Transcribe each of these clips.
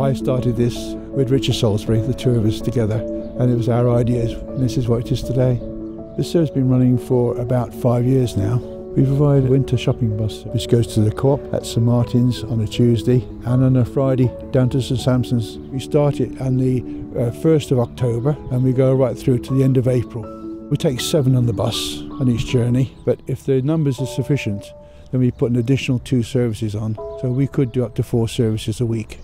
I started this with Richard Salisbury, the two of us together, and it was our ideas, and this is what it is today. This service has been running for about 5 years now. We provide a winter shopping bus, which goes to the Co-op at St Martin's on a Tuesday and on a Friday down to St Sampson's. We start it on the 1st of October and we go right through to the end of April. We take 7 on the bus on each journey, but if the numbers are sufficient, then we put an additional 2 services on, so we could do up to 4 services a week.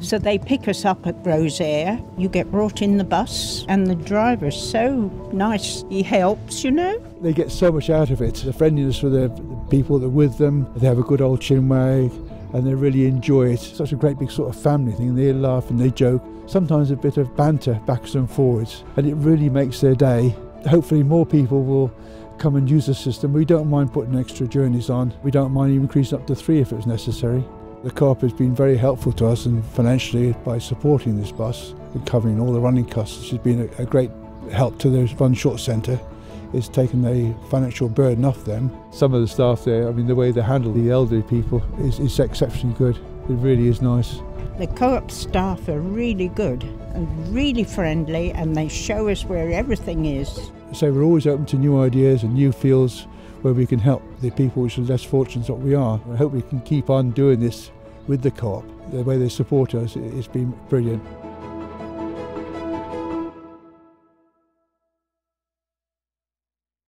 So they pick us up at Roseair, you get brought in the bus, and the driver's so nice, he helps, you know. They get so much out of it, the friendliness with the people that are with them, they have a good old chinwag, and they really enjoy it. Such a great big sort of family thing, they laugh and they joke, sometimes a bit of banter backwards and forwards, and it really makes their day. Hopefully more people will come and use the system. We don't mind putting extra journeys on, we don't mind even increasing up to 3 if it's necessary. The Co-op has been very helpful to us and financially by supporting this bus and covering all the running costs, which has been a great help to the Ron Short Centre. It's taken the financial burden off them. Some of the staff there, I mean, the way they handle the elderly people is exceptionally good. It really is nice. The Co-op staff are really good and really friendly, and they show us where everything is. So we're always open to new ideas and new fields where we can help the people which are less fortunate than what we are. I hope we can keep on doing this with the Co-op. The way they support us, it's been brilliant.